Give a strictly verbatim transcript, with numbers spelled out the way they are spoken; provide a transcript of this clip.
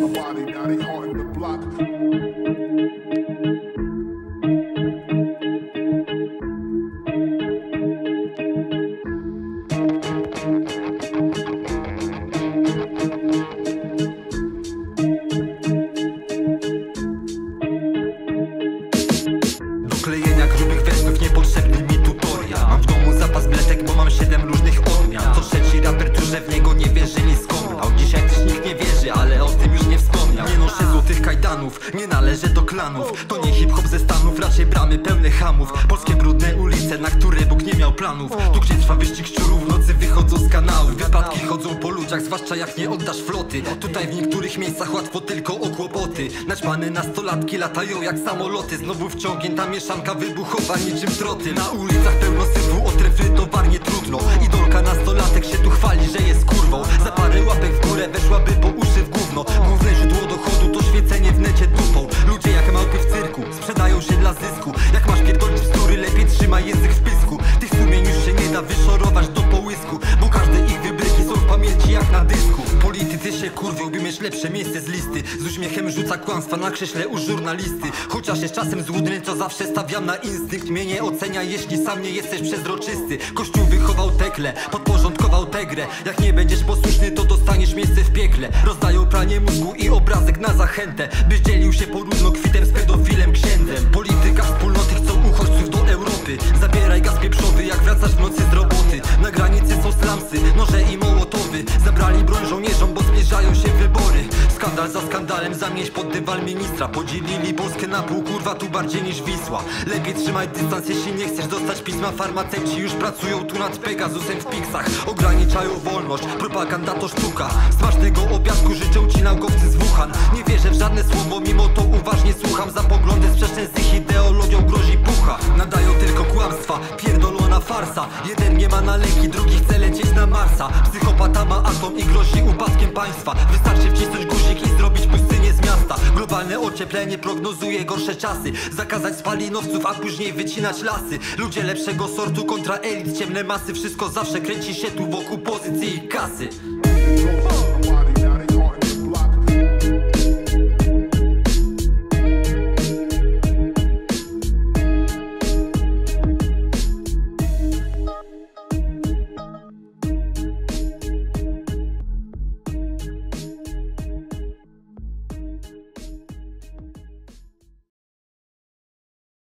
my body, now they haunting the block. Klejenia grubych wersów, niepotrzebny mi tutorial. Mam w domu zapas bletek, bo mam siedem różnych odmian. Co trzeci raper tu, że w niego nie wierzyli skąd. A dzisiaj też nikt nie wierzy, ale o tym już nie wspomniał. Nie noszę złotych kajdanów, nie należę do klanów. To nie hip-hop ze Stanów, raczej bramy pełne chamów. Polskie brudne ulice, na które Bóg nie miał planów. Tu gdzie trwa wyścig szczurów, w nocy wychodzą z kanału. Wypadki chodzą po ludziach, zwłaszcza jak nie oddasz floty. Tutaj w niektórych miejscach łatwo tylko o kłopoty. Naćpane nastolatki latają jak samoloty. Znowu wciągnięta mieszanka wybuchowa niczym troty. Na ulicach pełno syfu, o trefy towarnie trudno. Idolka nastolatek się tu chwali, że jest kurwą. Za parę łapek w górę weszłaby po uszy w gówno. Główne źródło dochodu to świecenie w necie dupą. Ludzie jak małpy w cyrku, sprzedają się dla zysku. Jak masz pierdolić bzdury, lepiej trzymaj język w pysku. Tych sumień już się nie da wyszorować do połysku, bo każde ich wybryki są w pamięci jak na dysku. Politycy się kurwią, by mieć lepsze miejsce z listy. Z uśmiechem rzuca kłamstwa na krześle u żurnalisty. Chociaż jest czasem złudny, to zawsze stawiam na instynkt. Mnie nie ocenia, jeśli sam nie jesteś przezroczysty. Kościół wychował tekle, podporządkował tę grę. Jak nie będziesz posłuszny, to dostaniesz miejsce w piekle. Rozdają pranie mózgu i obrazek na zachętę, byś dzielił się porówno kwitem z pedofilem księdzem. Polityka wspólnoty chcą uchodźców do Europy. Zabieraj gaz pieprzowy, jak wracasz w nocy z roboty. Na granicy są slamsy, noże i mołotowy. Zabrali broń żołnierzom, bo zbliżają się wybory. Skandal za skandalem, zamieść pod dywan ministra. Podzielili Polskę na pół, kurwa, tu bardziej niż Wisła. Lepiej trzymaj dystans, jeśli nie chcesz dostać pisma. Farmaceuci już pracują tu nad Pegasusem w Pixach. Ograniczają wolność, propaganda to sztuka. Smacznego obiadku życzą ci naukowcy z Wuhan. Nie wierzę w żadne słowo, mimo to uważnie słucham. Za poglądy sprzeczne z ich ideologią grozi pucha. Nadają tylko kłamstwa, pierdolona farsa. Jeden nie ma na leki, drugi chce lecieć na Marsa. Psychopata ma atom i grozi upadkiem państwa. Wystarczy wcisnąć guzik i zrobić pustynię z miasta. Globalne ocieplenie prognozuje gorsze czasy. Zakazać spalinowców, a później wycinać lasy. Ludzie lepszego sortu kontra elit, ciemne masy. Wszystko zawsze kręci się tu wokół pozycji i kasy.